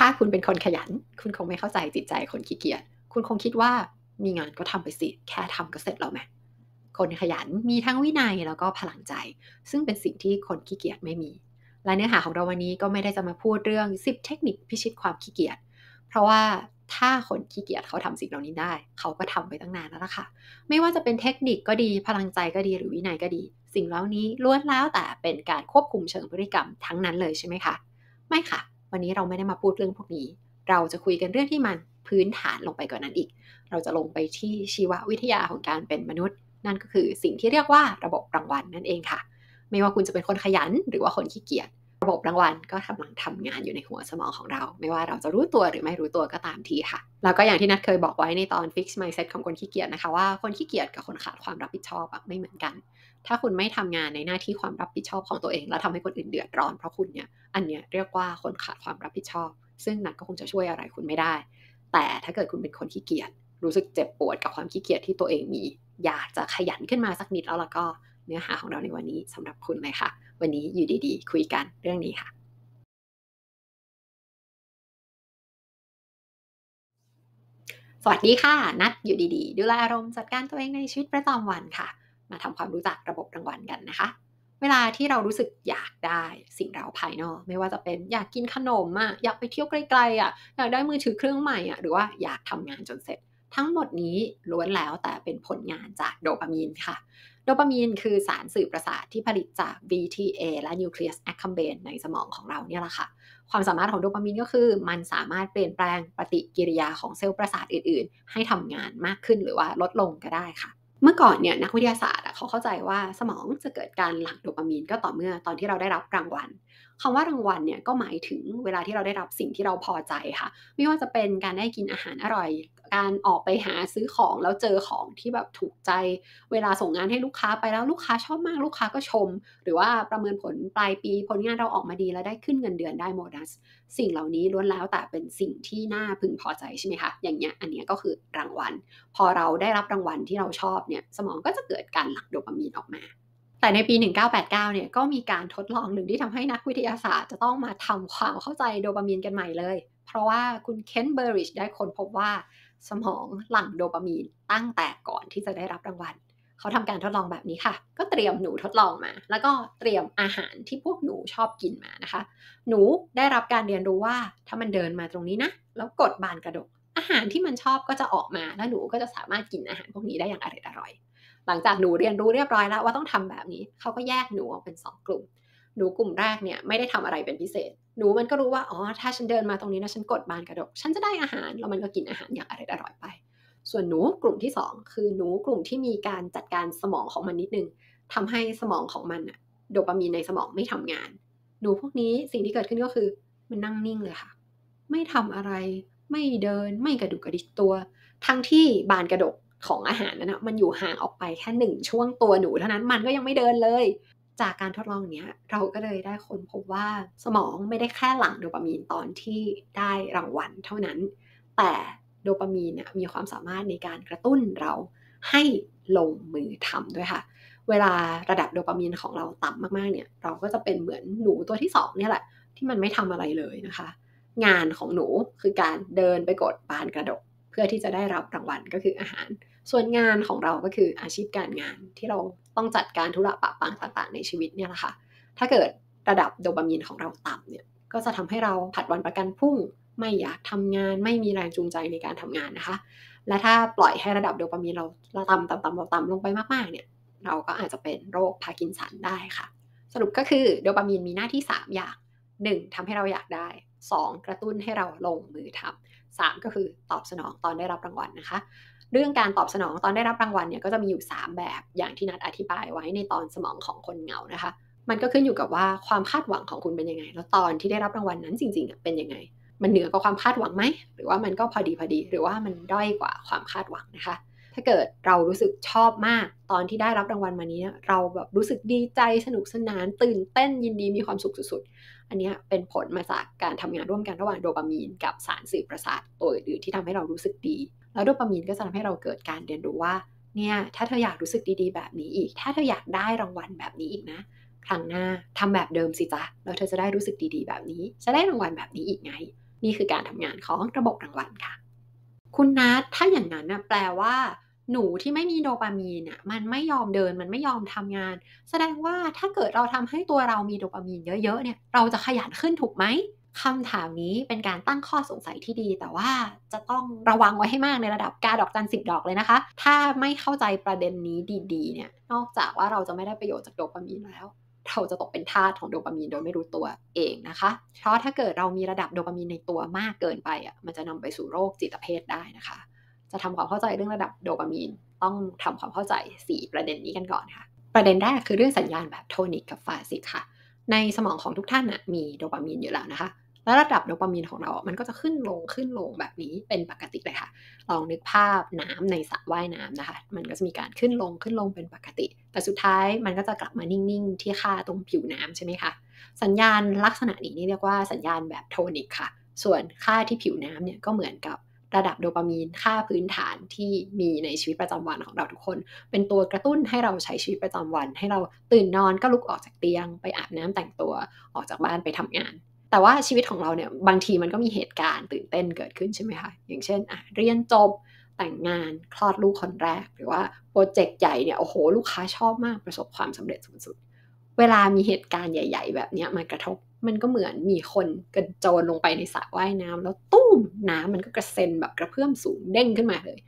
ถ้าคุณเป็นคนขยันคุณคงไม่เข้าใจจิตใจคนขี้เกียจคุณคงคิดว่ามีงานก็ทำไปสิแค่ทำก็เสร็จแล้วไหมคนขยันมีทั้งวินัยแล้วก็พลังใจซึ่งเป็นสิ่งที่คนขี้เกียจไม่มีและเนื้อหาของเราวันนี้ก็ไม่ได้จะมาพูดเรื่อง10เทคนิคพิชิตความขี้เกียจเพราะว่าถ้าคนขี้เกียจเขาทำสิ่งเหล่านี้ได้เขาก็ทำไปตั้งนานแล้วล่ะค่ะไม่ว่าจะเป็นเทคนิคก็ดีพลังใจก็ดีหรือวินัยก็ดีสิ่งเหล่านี้ล้วนแล้วแต่เป็นการควบคุมเชิงพฤติกรรมทั้งนั้นเลยใช่ไหมคะไม่ค่ะวันนี้เราไม่ได้มาพูดเรื่องพวกนี้เราจะคุยกันเรื่องที่มันพื้นฐานลงไปกว่านั้นอีกเราจะลงไปที่ชีววิทยาของการเป็นมนุษย์นั่นก็คือสิ่งที่เรียกว่าระบบรางวัลนั่นเองค่ะไม่ว่าคุณจะเป็นคนขยันหรือว่าคนขี้เกียจระบบรางวัลก็กำลังทำงานอยู่ในหัวสมองของเราไม่ว่าเราจะรู้ตัวหรือไม่รู้ตัวก็ตามทีค่ะแล้วก็อย่างที่นัทเคยบอกไว้ในตอน Fix Mindset ของคนขี้เกียจนะคะว่าคนขี้เกียจกับคนขาดความรับผิดชอบไม่เหมือนกันถ้าคุณไม่ทำงานในหน้าที่ความรับผิดชอบของตัวเองแล้วทำให้คนอื่นเดือดร้อนเพราะคุณเนี่ยอันเนี้ยเรียกว่าคนขาดความรับผิดชอบซึ่งนัทก็คงจะช่วยอะไรคุณไม่ได้แต่ถ้าเกิดคุณเป็นคนขี้เกียจรู้สึกเจ็บปวดกับความขี้เกียจที่ตัวเองมีอยากจะขยันขึ้นมาสักนิดแล้วก็เนื้อหาของเราในวันนี้สำหรับคุณเลยค่ะวันนี้อยู่ดีๆคุยกันเรื่องนี้ค่ะสวัสดีค่ะนัทอยู่ดีๆดูแลอารมณ์จัดการตัวเองในชีวิตประจำวันค่ะมาทำความรู้จักระบบรางวัลกันนะคะเวลาที่เรารู้สึกอยากได้สิ่งเราภายนอกไม่ว่าจะเป็นอยากกินขนมอยากไปเที่ยวไกลๆอยากได้มือถือเครื่องใหม่หรือว่าอยากทำงานจนเสร็จทั้งหมดนี้ล้วนแล้วแต่เป็นผลงานจากโดปามีนค่ะโดปามีนคือสารสื่อประสาทที่ผลิตจาก VTA และ Nucleus Accumbens ในสมองของเราเนี่ยแหละค่ะความสามารถของโดปามีนก็คือมันสามารถเปลี่ยนแปลงปฏิกิริยาของเซลล์ประสาทอื่นๆให้ทำงานมากขึ้นหรือว่าลดลงก็ได้ค่ะเมื่อก่อนเนี่ยนักวิทยาศาสตร์เขาเข้าใจว่าสมองจะเกิดการหลั่งโดปามีนก็ต่อเมื่อตอนที่เราได้รับรางวัลคำว่ารางวัลเนี่ยก็หมายถึงเวลาที่เราได้รับสิ่งที่เราพอใจค่ะไม่ว่าจะเป็นการได้กินอาหารอร่อยการออกไปหาซื้อของแล้วเจอของที่แบบถูกใจเวลาส่งงานให้ลูกค้าไปแล้วลูกค้าชอบมากลูกค้าก็ชมหรือว่าประเมินผลปลายปีผลงานเราออกมาดีแล้วได้ขึ้นเงินเดือนได้โบนัสสิ่งเหล่านี้ล้วนแล้วแต่เป็นสิ่งที่น่าพึงพอใจใช่ไหมคะอย่างเงี้ยอันเนี้ยก็คือรางวัลพอเราได้รับรางวัลที่เราชอบเนี่ยสมองก็จะเกิดการหลั่งโดปามีนออกมาแต่ในปี 1989 เนี่ยก็มีการทดลองหนึ่งที่ทำให้นักวิทยาศาสตร์จะต้องมาทำความเข้าใจโดปามีนกันใหม่เลยเพราะว่าคุณเคนท์ เบอริชได้ค้นพบว่าสมองหลั่งโดปามีนตั้งแต่ก่อนที่จะได้รับรางวัลเขาทำการทดลองแบบนี้ค่ะก็เตรียมหนูทดลองมาแล้วก็เตรียมอาหารที่พวกหนูชอบกินมานะคะหนูได้รับการเรียนรู้ว่าถ้ามันเดินมาตรงนี้นะแล้วกดบานกระดกอาหารที่มันชอบก็จะออกมาแล้วหนูก็จะสามารถกินอาหารพวกนี้ได้อย่างอร่อยหลังจากหนูเรียนรู้เรียบร้อยแล้วว่าต้องทำแบบนี้เขาก็แยกหนูออกเป็น2กลุ่มหนูกลุ่มแรกเนี่ยไม่ได้ทำอะไรเป็นพิเศษหนูมันก็รู้ว่าอ๋อถ้าฉันเดินมาตรงนี้นะฉันกดบานกระดกฉันจะได้อาหารแล้วมันก็กินอาหารอย่างอร่อยไปส่วนหนูกลุ่มที่2คือหนูกลุ่มที่มีการจัดการสมองของมันนิดนึงทำให้สมองของมันอะโดปามีนในสมองไม่ทำงานหนูพวกนี้สิ่งที่เกิดขึ้นก็คือมันนั่งนิ่งเลยค่ะไม่ทำอะไรไม่เดินไม่กระดุกกระดิกตัวทั้งที่บานกระดกของอาหารนั้นนะมันอยู่ห่างออกไปแค่1ช่วงตัวหนูเท่านั้นมันก็ยังไม่เดินเลยจากการทดลองเนี้ยเราก็เลยได้ค้นพบว่าสมองไม่ได้แค่หลั่งโดปามีนตอนที่ได้รางวัลเท่านั้นแต่โดปามีนมีความสามารถในการกระตุ้นเราให้ลงมือทำด้วยค่ะเวลาระดับโดปามีนของเราต่ำมากๆเนี่ยเราก็จะเป็นเหมือนหนูตัวที่2เนี่ยแหละที่มันไม่ทำอะไรเลยนะคะงานของหนูคือการเดินไปกดบานกระดกเพื่อที่จะได้รับรางวัลก็คืออาหารส่วนงานของเราก็คืออาชีพการงานที่เราต้องจัดการธุระปะปังต่างๆในชีวิตเนี่ยแหละค่ะถ้าเกิดระดับโดปามีนของเราต่ำเนี่ยก็จะทำให้เราผัดวันประกันพรุ่งไม่อยากทำงานไม่มีแรงจูงใจในการทำงานนะคะและถ้าปล่อยให้ระดับโดปามีนเราต่ำลงไปมากๆเนี่ยเราก็อาจจะเป็นโรคพาร์กินสันได้ค่ะสรุปก็คือโดปามีนมีหน้าที่3อย่าง1ทำให้เราอยากได้2กระตุ้นให้เราลงมือทำ3ก็คือตอบสนองตอนได้รับรางวัลนะคะเรื่องการตอบสนองตอนได้รับรางวัลเนี่ยก็จะมีอยู่3แบบอย่างที่นัทอธิบายไว้ในตอนสมองของคนเหงานะคะมันก็ขึ้นอยู่กับว่าความคาดหวังของคุณเป็นยังไงแล้วตอนที่ได้รับรางวัลนั้นจริงๆเป็นยังไงมันเหนือกว่าความคาดหวังไหมหรือว่ามันก็พอดีหรือว่ามันด้อยกว่าความคาดหวังนะคะถ้าเกิดเรารู้สึกชอบมากตอนที่ได้รับรางวัลมานี้เราแบบรู้สึกดีใจสนุกสนานตื่นเต้นยินดีมีความสุขสุดๆอันนี้เป็นผลมาจากการทำงานร่วมกันระหว่างโดปามีนกับสารสื่อประสาทตัวอื่นๆที่ทำให้เรารู้สึกดีแล้วโดปามีนก็จะทำให้เราเกิดการเรียนรู้ว่าเนี่ยถ้าเธออยากรู้สึกดีๆแบบนี้อีกถ้าเธออยากได้รางวัลแบบนี้อีกนะครั้งหน้าทำแบบเดิมสิจ๊ะแล้วเธอจะได้รู้สึกดีๆแบบนี้จะได้รางวัลแบบนี้อีกไง นี่คือการทำงานของระบบรางวัลค่ะคุณนัทถ้าอย่างนั้นนะแปลว่าหนูที่ไม่มีโดปามีนเนี่ยมันไม่ยอมเดินมันไม่ยอมทำงานแสดงว่าถ้าเกิดเราทำให้ตัวเรามีโดปามีนเยอะๆเนี่ยเราจะขยันขึ้นถูกไหมคำถามนี้เป็นการตั้งข้อสงสัยที่ดีแต่ว่าจะต้องระวังไว้ให้มากในระดับกาดอกจัน10ดอกเลยนะคะถ้าไม่เข้าใจประเด็นนี้ดีๆเนี่ยนอกจากว่าเราจะไม่ได้ประโยชน์จากโดปามีนแล้วเราจะตกเป็นทาสของโดปามีนโดยไม่รู้ตัวเองนะคะเพราะถ้าเกิดเรามีระดับโดปามีนในตัวมากเกินไปอ่ะมันจะนำไปสู่โรคจิตเภทได้นะคะจะทำความเข้าใจเรื่องระดับโดปามีนต้องทำความเข้าใจ4ประเด็นนี้กันก่อนค่ะประเด็นแรกคือเรื่องสัญญาณแบบโทนิกกับฟาสิกค่ะในสมองของทุกท่านนะมีโดปามีนอยู่แล้วนะคะและระดับโดปามีนของเรามันก็จะขึ้นลงขึ้นลงแบบนี้เป็นปกติเลยค่ะลองนึกภาพน้ำในสระว่ายน้ำนะคะมันก็จะมีการขึ้นลงขึ้นลงเป็นปกติแต่สุดท้ายมันก็จะกลับมานิ่งๆที่ค่าตรงผิวน้ำใช่ไหมคะสัญญาณลักษณะนี้เรียกว่าสัญญาณแบบโทนิกค่ะส่วนค่าที่ผิวน้ำเนี่ยก็เหมือนกับระดับโดปามีนค่าพื้นฐานที่มีในชีวิตประจำวันของเราทุกคนเป็นตัวกระตุ้นให้เราใช้ชีวิตประจำวันให้เราตื่นนอนก็ลุกออกจากเตียงไปอาบน้ำแต่งตัวออกจากบ้านไปทำงานแต่ว่าชีวิตของเราเนี่ยบางทีมันก็มีเหตุการณ์ตื่นเต้นเกิดขึ้นใช่ไหมคะอย่างเช่นเรียนจบแต่งงานคลอดลูกคนแรกหรือว่าโปรเจกต์ใหญ่เนี่ยโอ้โหลูกค้าชอบมากประสบความสำเร็จสุดๆเวลามีเหตุการณ์ใหญ่ๆแบบนี้มากระทบมันก็เหมือนมีคนกระโจนลงไปในสระว่ายน้ำแล้วตุ้มน้ำมันก็กระเซ็นแบบกระเพื่อมสูงเด้งขึ้นมาเลย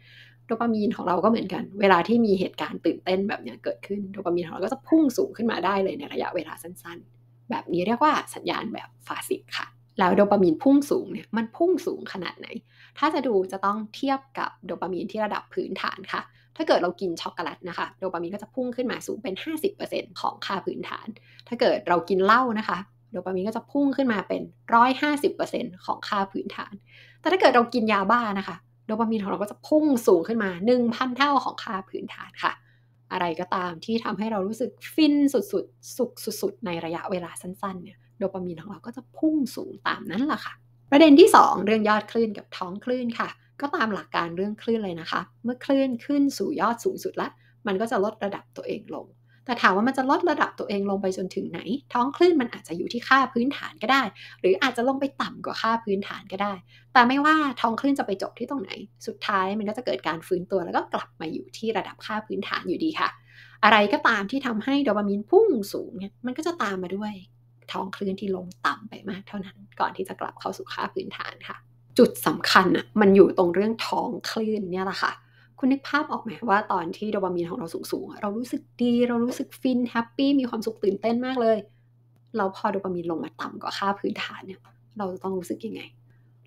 โดปามีนของเราก็เหมือนกันเวลาที่มีเหตุการณ์ตื่นเต้นแบบนี้เกิดขึ้นโดปามีนของเราก็จะพุ่งสูงขึ้นมาได้เลยในระยะเวลาสั้นๆแบบนี้เรียกว่าสัญญาณแบบฟาสิกค่ะแล้วโดปามีนพุ่งสูงเนี่ยมันพุ่งสูงขนาดไหนถ้าจะดูจะต้องเทียบกับโดปามีนที่ระดับพื้นฐานค่ะถ้าเกิดเรากินช็อกโกแลตนะคะโดปามีนก็จะพุ่งขึ้นมาสูงเป็น 50% ของค่าพื้นฐานถ้าเกิดเรากินเหล้านะคะโดปามีนก็จะพุ่งขึ้นมาเป็น 150% ของค่าพื้นฐานแต่ถ้าเกิดเรากินยาบ้านะคะโดปามีนของเราก็จะพุ่งสูงขึ้นมา 1,000 เท่าของค่าพื้นฐานค่ะอะไรก็ตามที่ทำให้เรารู้สึกฟินสุดๆสุขสุดๆในระยะเวลาสั้นๆเนี่ยโดปามีนของเราก็จะพุ่งสูงตามนั้นล่ะค่ะประเด็นที่2เรื่องยอดคลื่นกับท้องคลื่นค่ะก็ตามหลักการเรื่องคลื่นเลยนะคะเมื่อคลื่นขึ้นสู่ยอดสูงสุดละมันก็จะลดระดับตัวเองลงแต่ถามว่ามันจะลดระดับตัวเองลงไปจนถึงไหนท้องคลื่นมันอาจจะอยู่ที่ค่าพื้นฐานก็ได้หรืออาจจะลงไปต่ำกว่าค่าพื้นฐานก็ได้แต่ไม่ว่าท้องคลื่นจะไปจบที่ตรงไหนสุดท้ายมันก็จะเกิดการฟื้นตัวแล้วก็กลับมาอยู่ที่ระดับค่าพื้นฐานอยู่ดีค่ะอะไรก็ตามที่ทำให้โดปามีนพุ่งสูงเนี่ยมันก็จะตามมาด้วยท้องคลื่นที่ลงต่ำไปมากเท่านั้นก่อนที่จะกลับเข้าสู่ค่าพื้นฐานค่ะจุดสำคัญอ่ะมันอยู่ตรงเรื่องท้องคลื่นเนี่ยแหละค่ะคุณนึกภาพออกไหมว่าตอนที่โดปามีนของเราสูงๆเรารู้สึกดีเรารู้สึกฟินแฮปปี้มีความสุขตื่นเต้นมากเลยเราพอโดปามีนลงมาต่ำกว่าค่าพื้นฐานเนี่ยเราจะต้องรู้สึกยังไง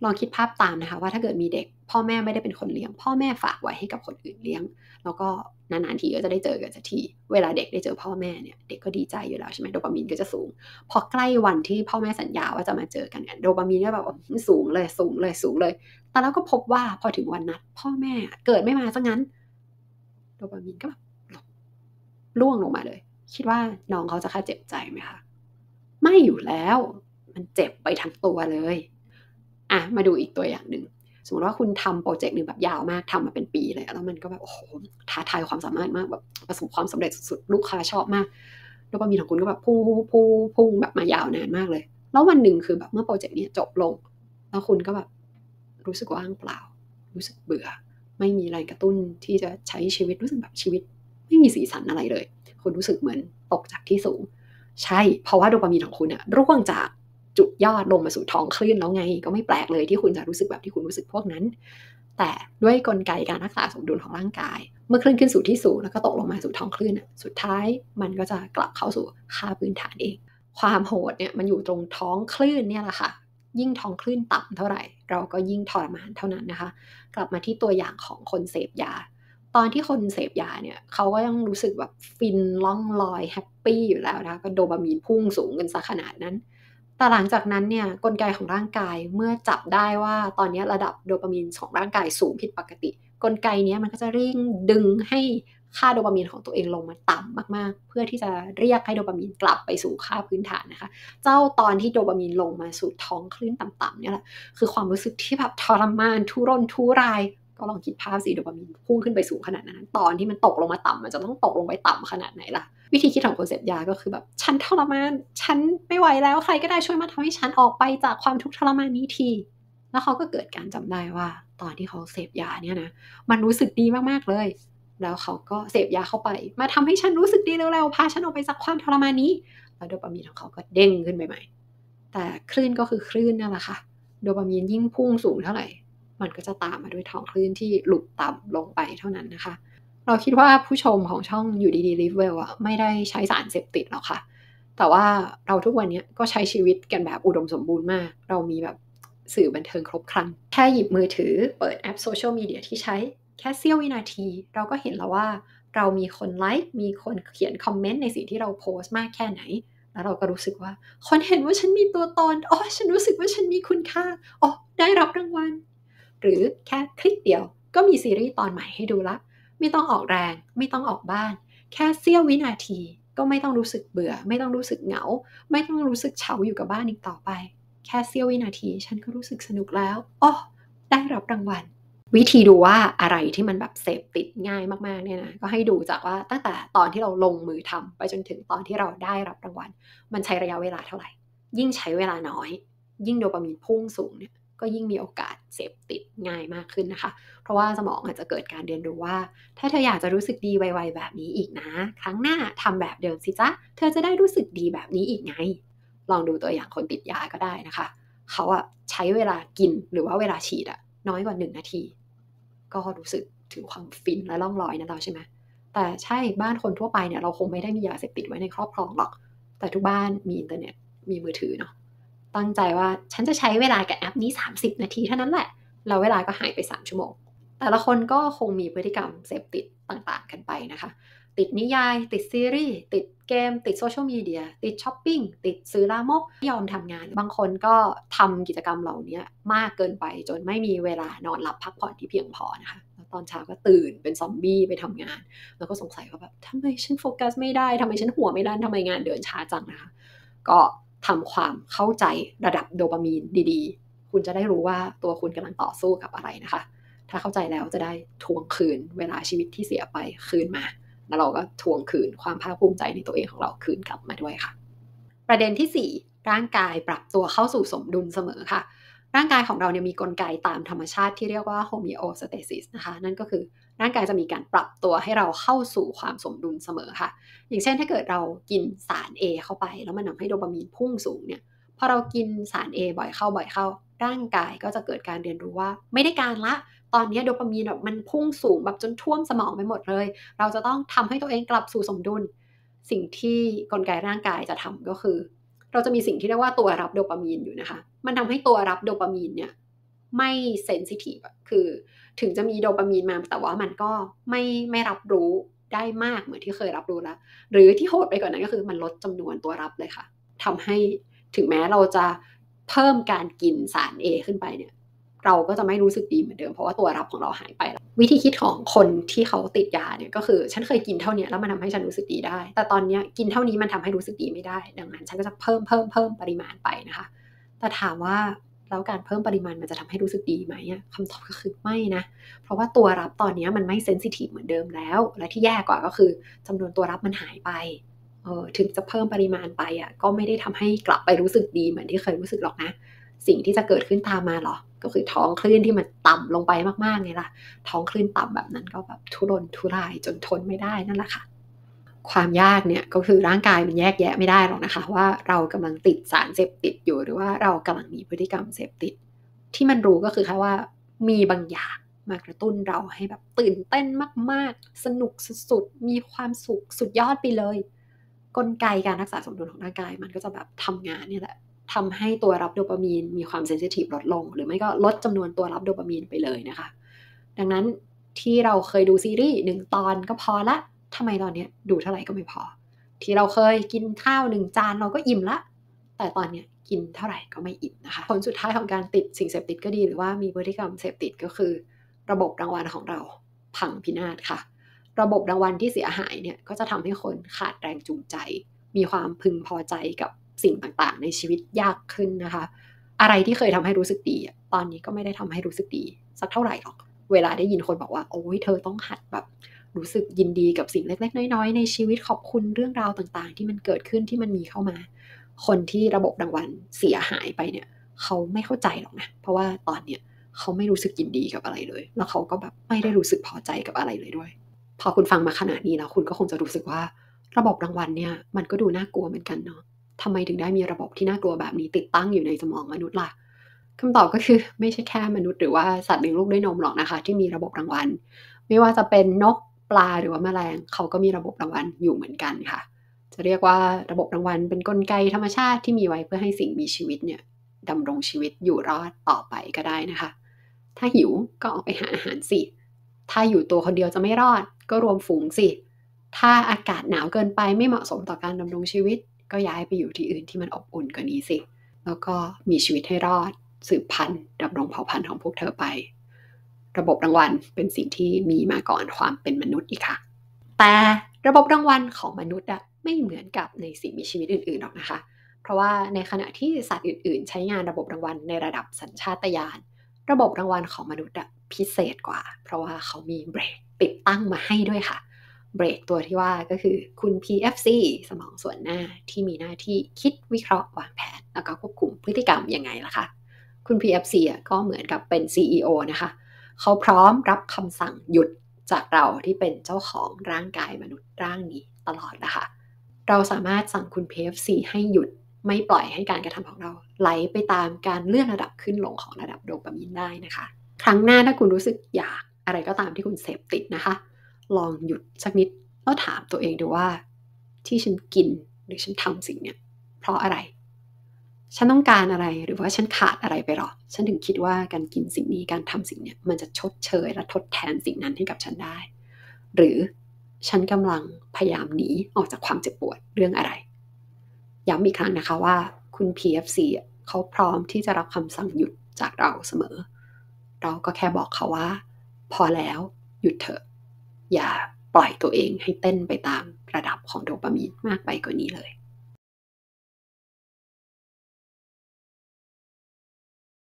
ลองคิดภาพตามนะคะว่าถ้าเกิดมีเด็กพ่อแม่ไม่ได้เป็นคนเลี้ยงพ่อแม่ฝากไว้ให้กับคนอื่นเลี้ยงแล้วก็นานๆทีก็จะได้เจอกันสักทีเวลาเด็กได้เจอพ่อแม่เนี่ยเด็กก็ดีใจอยู่แล้วใช่ไหมโดปามีนก็จะสูงพอใกล้วันที่พ่อแม่สัญญาว่าจะมาเจอกันเนี่ยโดปามีนก็แบบสูงเลยสูงเลยสูงเลยแต่แล้วก็พบว่าพอถึงวันนัดพ่อแม่เกิดไม่มาซะงั้นโดปามีนก็แบบล่วงลงมาเลยคิดว่าน้องเขาจะเจ็บใจไหมคะไม่อยู่แล้วมันเจ็บไปทั้งตัวเลยมาดูอีกตัวอย่างหนึ่งสมมติว่าคุณทำโปรเจกต์หนึ่งแบบยาวมากทำมาเป็นปีเลยแล้วมันก็แบบโอ้โหท้าทายความสามารถมากแบบประสบความสำเร็จสุดๆลูกค้าชอบมากแล้วก็มีของคุณก็แบบพุ่งแบบมายาวนานมากเลยแล้ววันหนึ่งคือแบบเมื่อโปรเจกต์นี้จบลงแล้วคุณก็แบบรู้สึกว่างเปล่ารู้สึกเบื่อไม่มีแรงกระตุ้นที่จะใช้ชีวิตรู้สึกแบบชีวิตไม่มีสีสันอะไรเลยคุณรู้สึกเหมือนตกจากที่สูงใช่เพราะว่าโดปามีนของคุณเนี่ยร่วงจากจุดยอดลงมาสู่ท้องคลื่นแล้วไงก็ไม่แปลกเลยที่คุณจะรู้สึกแบบที่คุณรู้สึกพวกนั้นแต่ด้วยกลไกการรักษาสมดุลของร่างกายเมื่อคลื่นขึ้นสู่ที่สูงแล้วก็ตกลงมาสู่ท้องคลื่นสุดท้ายมันก็จะกลับเข้าสู่ค่าพื้นฐานเองความโหดเนี่ยมันอยู่ตรงท้องคลื่นเนี่ยแหละค่ะยิ่งท้องคลื่นต่ำเท่าไหร่เราก็ยิ่งทรมานเท่านั้นนะคะกลับมาที่ตัวอย่างของคนเสพยาตอนที่คนเสพยาเนี่ยเขาก็ยังรู้สึกแบบฟินล่องลอยแฮปปี้อยู่แล้วนะคะก็โดปามีนพุ่งสูงกันซะขนาดนั้นแต่หลังจากนั้นเนี่ยกลไกของร่างกายเมื่อจับได้ว่าตอนนี้ระดับโดปามีนของร่างกายสูงผิดปกติกลไกนี้มันก็จะเร่งดึงให้ค่าโดปามีนของตัวเองลงมาต่ำมากๆเพื่อที่จะเรียกให้โดปามีนกลับไปสู่ค่าพื้นฐานนะคะเจ้าตอนที่โดปามีนลงมาสู่ท้องคลื่นต่ำๆเนี่ยแหละคือความรู้สึกที่แบบทรมานทุรนทุรายก็ลองคิดภาพสิโดปามีนพุ่งขึ้นไปสูงขนาดนั้นตอนที่มันตกลงมาต่ำมันจะต้องตกลงไปต่ำขนาดไหนล่ะวิธีคิดของคนเสพยาก็คือแบบฉันทรมานฉันไม่ไหวแล้วใครก็ได้ช่วยมาทำให้ฉันออกไปจากความทุกข์ทรมานนี้ที แล้วเขาก็เกิดการจำได้ว่าตอนที่เขาเสพยาเนี่ยนะมันรู้สึกดีมากๆเลยแล้วเขาก็เสพยาเข้าไปมาทำให้ฉันรู้สึกดีแล้วพาฉันออกไปจากความทรมานนี้แล้วโดปามีนของเขาก็เด้งขึ้นไปใหม่แต่คลื่นก็คือคลื่นนั่นแหละค่ะโดปามีนยิ่งพุ่งสูงเท่าไหร่มันก็จะตามมาด้วยท้องคลื่นที่หลุดต่ำลงไปเท่านั้นนะคะเราคิดว่าผู้ชมของช่องอยู่ดีๆลิฟเวลอะไม่ได้ใช้สารเสพติดหรอกค่ะแต่ว่าเราทุกวันนี้ก็ใช้ชีวิตกันแบบอุดมสมบูรณ์มากเรามีแบบสื่อบันเทิงครบครันแค่หยิบมือถือเปิดแอปโซเชียลมีเดียที่ใช้แค่เสี้ยววินาทีเราก็เห็นแล้วว่าเรามีคนไลค์มีคนเขียนคอมเมนต์ในสิ่งที่เราโพสต์มากแค่ไหนแล้วเราก็รู้สึกว่าคนเห็นว่าฉันมีตัวตนอ๋อฉันรู้สึกว่าฉันมีคุณค่าอ๋อได้รับรางวัลหรือแค่คลิกเดียวก็มีซีรีส์ตอนใหม่ให้ดูละไม่ต้องออกแรงไม่ต้องออกบ้านแค่เสี้ยววินาทีก็ไม่ต้องรู้สึกเบื่อไม่ต้องรู้สึกเหงาไม่ต้องรู้สึกเฉาอยู่กับบ้านอีกต่อไปแค่เสี้ยววินาทีฉันก็รู้สึกสนุกแล้วอ๋อได้รับรางวัลวิธีดูว่าอะไรที่มันแบบเสพติดง่ายมากๆเนี่ยนะก็ให้ดูจากว่าตั้งแต่ตอนที่เราลงมือทำไปจนถึงตอนที่เราได้รับรางวัลมันใช้ระยะเวลาเท่าไหร่ยิ่งใช้เวลาน้อยยิ่งโดปามีนพุ่งสูงเนี่ยก็ยิ่งมีโอกาสเสพติดง่ายมากขึ้นนะคะเพราะว่าสมองอาจจะเกิดการเรียนรู้ว่าถ้าเธออยากจะรู้สึกดีไวๆแบบนี้อีกนะครั้งหน้าทำแบบเดิมสิจ๊ะเธอจะได้รู้สึกดีแบบนี้อีกไงลองดูตัวอย่างคนติดยาก็ได้นะคะเขาอะใช้เวลากินหรือว่าเวลาฉีดอะน้อยกว่า1นาทีก็รู้สึกถึงความฟินและล่องลอยนะเราใช่ไหมแต่ใช่บ้านคนทั่วไปเนี่ยเราคงไม่ได้มียาเสพติดไว้ในครอบครองหรอกแต่ทุกบ้านมีอินเทอร์เน็ตมีมือถือเนาะตั้งใจว่าฉันจะใช้เวลากับแอปนี้30นาทีเท่านั้นแหละแล้วเวลาก็หายไป3ชั่วโมงแต่ละคนก็คงมีพฤติกรรมเสพติดต่างๆกันไปนะคะติดนิยายติดซีรีส์ติดเกมติดโซเชียลมีเดียติดช้อปปิ้งติดซื้อลามกไม่ยอมทำงานบางคนก็ทำกิจกรรมเหล่านี้มากเกินไปจนไม่มีเวลานอนหลับพักผ่อนที่เพียงพอนะคะแล้วตอนเช้าก็ตื่นเป็นซอมบี้ไปทำงานแล้วก็สงสัยว่าแบบทำไมฉันโฟกัสไม่ได้ทำไมฉันหัวไม่ลั่นทำไมงานเดินช้าจังนะคะก็ทำความเข้าใจระดับโดปามีนดีๆคุณจะได้รู้ว่าตัวคุณกำลังต่อสู้กับอะไรนะคะถ้าเข้าใจแล้วจะได้ทวงคืนเวลาชีวิตที่เสียไปคืนมาแล้วเราก็ทวงคืนความภาคภูมิใจในตัวเองของเราคืนกลับมาด้วยค่ะประเด็นที่4ร่างกายปรับตัวเข้าสู่สมดุลเสมอค่ะร่างกายของเราเนี่ยมีกลไกตามธรรมชาติที่เรียกว่าโฮมิโอสเตซิสนะคะนั่นก็คือร่างกายจะมีการปรับตัวให้เราเข้าสู่ความสมดุลเสมอค่ะอย่างเช่นถ้าเกิดเรากินสาร A เข้าไปแล้วมันทำให้โดปามีนพุ่งสูงเนี่ยพอเรากินสาร A บ่อยเข้าร่างกายก็จะเกิดการเรียนรู้ว่าไม่ได้การละตอนนี้โดปามีนแบบมันพุ่งสูงแบบจนท่วมสมองไปหมดเลยเราจะต้องทำให้ตัวเองกลับสู่สมดุลสิ่งที่กลไกร่างกายจะทำก็คือเราจะมีสิ่งที่เรียกว่าตัวรับโดปามีนอยู่นะคะมันทำให้ตัวรับโดปามีนเนี่ยไม่เซนซิทีฟคือถึงจะมีโดปามีนมาแต่ว่ามันก็ไม่รับรู้ได้มากเหมือนที่เคยรับรู้แล้วหรือที่โหดไปกว่านั้นก็คือมันลดจำนวนตัวรับเลยค่ะทำให้ถึงแม้เราจะเพิ่มการกินสาร A ขึ้นไปเนี่ยเราก็จะไม่รู้สึกดีเหมือนเดิมเพราะว่าตัวรับของเราหายไปแล้ววิธีคิดของคนที่เขาติดยาเนี่ยก็คือฉันเคยกินเท่านี้แล้วมันทำให้ฉันรู้สึกดีได้แต่ตอนนี้กินเท่านี้มันทำให้รู้สึกดีไม่ได้ดังนั้นฉันก็จะเพิ่มปริมาณไปนะคะแต่ถามว่าแล้วการเพิ่มปริมาณมันจะทำให้รู้สึกดีไหมคำตอบก็คือไม่นะเพราะว่าตัวรับตอนนี้มันไม่เซนซิทีฟเหมือนเดิมแล้วและที่แย่กว่าก็คือจำนวนตัวรับมันหายไปถึงจะเพิ่มปริมาณไปก็ไม่ได้ทำให้กลับไปรู้สึกดีเหมือนที่เคยรู้สึกหรอกนะสิ่งที่จะเกิดขึ้นตามมาหรอก็คือท้องคลื่นที่มันต่ำลงไปมากๆไงล่ะท้องคลื่นต่ำแบบนั้นก็แบบทุรนทุรายจนทนไม่ได้นั่นแหละค่ะความยากเนี่ยก็คือร่างกายมันแยกแยะไม่ได้หรอกนะคะว่าเรากำลังติดสารเสพติดอยู่หรือว่าเรากำลังมีพฤติกรรมเสพติดที่มันรู้ก็คือแค่ว่ามีบางอย่างมากระตุ้นเราให้แบบตื่นเต้นมากๆสนุกสุดๆมีความสุขสุดยอดไปเลยกลไกการรักษาสมดุลของร่างกายมันก็จะแบบทำงานนี่แหละทำให้ตัวรับโดปามีนมีความเซนซิทีฟลดลงหรือไม่ก็ลดจำนวนตัวรับโดปามีนไปเลยนะคะดังนั้นที่เราเคยดูซีรีส์1ตอนก็พอละทำไมตอนนี้ดูเท่าไหร่ก็ไม่พอที่เราเคยกินข้าว1จานเราก็อิ่มละแต่ตอนนี้กินเท่าไหร่ก็ไม่อิ่มนะคะผลสุดท้ายของการติดสิ่งเสพติดก็ดีหรือว่ามีพฤติกรรมเสพติดก็คือระบบรางวัลของเราพังพินาศค่ะระบบรางวัลที่เสียหายเนี่ยก็จะทำให้คนขาดแรงจูงใจมีความพึงพอใจกับสิ่งต่างๆในชีวิตยากขึ้นนะคะอะไรที่เคยทำให้รู้สึกดีตอนนี้ก็ไม่ได้ทำให้รู้สึกดีสักเท่าไหร่หรอกเวลาได้ยินคนบอกว่าโอ้ยเธอต้องหัดแบบรู้สึกยินดีกับสิ่งเล็กๆน้อยๆในชีวิตขอบคุณเรื่องราวต่างๆที่มันเกิดขึ้นที่มันมีเข้ามาคนที่ระบบรางวัลเสียหายไปเนี่ย เขาไม่เข้าใจหรอกนะเพราะว่าตอนเนี้ยเขาไม่รู้สึกยินดีกับอะไรเลยแล้วเขาก็แบบไม่ได้รู้สึกพอใจกับอะไรเลยด้วยพอคุณฟังมาขนาดนี้แล้วคุณก็คงจะรู้สึกว่าระบบรางวัลเนี่ยมันก็ดูน่ากลัวเหมือนกันเนาะทำไมถึงได้มีระบบที่น่ากลัวแบบนี้ติดตั้งอยู่ในสมองมนุษย์ล่ะคำตอบก็คือไม่ใช่แค่มนุษย์หรือว่าสัตว์เลี้ยงลูกด้วยนมหรอกนะคะที่มีระบบรางวัลไม่ว่าจะเป็นนกปลาหรือว่าแมลงเขาก็มีระบบรางวัลอยู่เหมือนกันค่ะจะเรียกว่าระบบรางวัลเป็นกลไกธรรมชาติที่มีไว้เพื่อให้สิ่งมีชีวิตเนี่ยดำรงชีวิตอยู่รอดต่อไปก็ได้นะคะถ้าหิวก็ออกไปหาอาหารสิถ้าอยู่ตัวคนเดียวจะไม่รอดก็รวมฝูงสิถ้าอากาศหนาวเกินไปไม่เหมาะสมต่อการดำรงชีวิตก็ย้ายไปอยู่ที่อื่นที่มันอบอุ่นกว่านี้สิแล้วก็มีชีวิตให้รอดสืบพันธุ์ดำรงเผ่าพันธุ์ของพวกเธอไประบบรางวัลเป็นสิ่งที่มีมาก่อนความเป็นมนุษย์อีกค่ะแต่ระบบรางวัลของมนุษย์อะไม่เหมือนกับในสิ่งมีชีวิตอื่นๆหรอกนะคะเพราะว่าในขณะที่สัตว์อื่นๆใช้งานระบบรางวัลในระดับสัญชาตญาณระบบรางวัลของมนุษย์อะพิเศษกว่าเพราะว่าเขามีเบรกติดตั้งมาให้ด้วยค่ะเบรกตัวที่ว่าก็คือคุณ PFC สมองส่วนหน้าที่มีหน้าที่คิดวิเคราะห์วางแผนแล้วก็ควบคุมพฤติกรรมยังไงล่ะคะคุณ PFC อะก็เหมือนกับเป็น CEO นะคะเขาพร้อมรับคำสั่งหยุดจากเราที่เป็นเจ้าของร่างกายมนุษย์ร่างนี้ตลอดนะคะเราสามารถสั่งคุณ PFC ให้หยุดไม่ปล่อยให้การกระทำของเราไหลไปตามการเลื่อนระดับขึ้นลงของระดับโดปามีนได้นะคะครั้งหน้าถ้าคุณรู้สึกอยากอะไรก็ตามที่คุณเสพติดนะคะลองหยุดสักนิดแล้วถามตัวเองดูว่าที่ฉันกินหรือฉันทำสิ่งเนี้ยเพราะอะไรฉันต้องการอะไรหรือว่าฉันขาดอะไรไปหรอฉันถึงคิดว่าการกินสิ่งนี้การทำสิ่งเนี้ยมันจะชดเชยและทดแทนสิ่งนั้นให้กับฉันได้หรือฉันกำลังพยายามหนีออกจากความเจ็บปวดเรื่องอะไรย้ำอีกครั้งนะคะว่าคุณ PFC เขาพร้อมที่จะรับคำสั่งหยุดจากเราเสมอเราก็แค่บอกเขาว่าพอแล้วหยุดเถอะอย่าปล่อยตัวเองให้เต้นไปตามระดับของโดปามีนมากไปกว่านี้เลย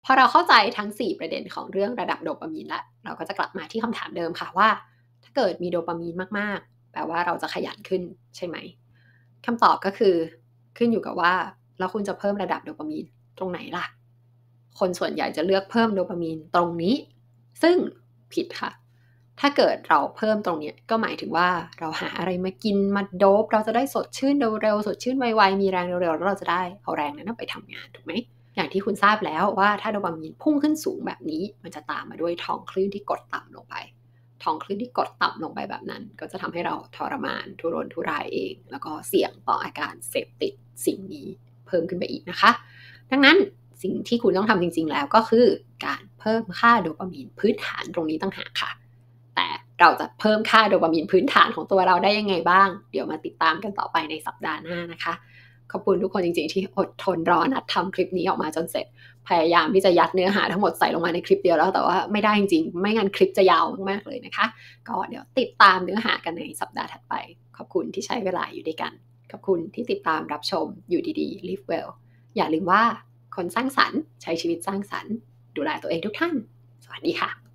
พอเราเข้าใจทั้ง4ประเด็นของเรื่องระดับโดปามีนแล้วเราก็จะกลับมาที่คำถามเดิมค่ะว่าถ้าเกิดมีโดปามีนมากๆแปลว่าเราจะขยันขึ้นใช่ไหมคำตอบก็คือขึ้นอยู่กับว่าแล้วคุณจะเพิ่มระดับโดปามีนตรงไหนล่ะคนส่วนใหญ่จะเลือกเพิ่มโดปามีนตรงนี้ซึ่งผิดค่ะถ้าเกิดเราเพิ่มตรงนี้ก็หมายถึงว่าเราหาอะไรมากินมาโดปเราจะได้สดชื่นเร็วๆสดชื่นไวๆมีแรงเร็วๆแล้วเราจะได้เอาแรงนั้นไปทำงานถูกไหมอย่างที่คุณทราบแล้วว่าถ้าโดปามีนพุ่งขึ้นสูงแบบนี้มันจะตามมาด้วยท้องคลื่นที่กดต่ำลงไปท้องคลื่นที่กดต่ำลงไปแบบนั้นก็จะทำให้เราทรมานทุรนทุรายเองแล้วก็เสี่ยงต่ออาการเสพติดสิ่งนี้เพิ่มขึ้นไปอีกนะคะดังนั้นสิ่งที่คุณต้องทำจริงๆแล้วก็คือการเพิ่มค่าโดปามีนพื้นฐานตรงนี้ต่างหากค่ะแต่เราจะเพิ่มค่าโดปามีนพื้นฐานของตัวเราได้ยังไงบ้างเดี๋ยวมาติดตามกันต่อไปในสัปดาห์หน้านะคะขอบคุณทุกคนจริงๆที่อดทนรอนัดทำคลิปนี้ออกมาจนเสร็จพยายามที่จะยัดเนื้อหาทั้งหมดใส่ลงมาในคลิปเดียวแล้วแต่ว่าไม่ได้จริงๆไม่งั้นคลิปจะยาวมากเลยนะคะก็เดี๋ยวติดตามเนื้อหากันในสัปดาห์ถัดไปขอบคุณที่ใช้เวลาอยู่ด้วยกันขอบคุณที่ติดตามรับชมอยู่ดีๆ Live Well อย่าลืมว่าคนสร้างสรรค์ใช้ชีวิตสร้างสรรค์ดูแลตัวเองทุกท่านสวัสดีค่ะ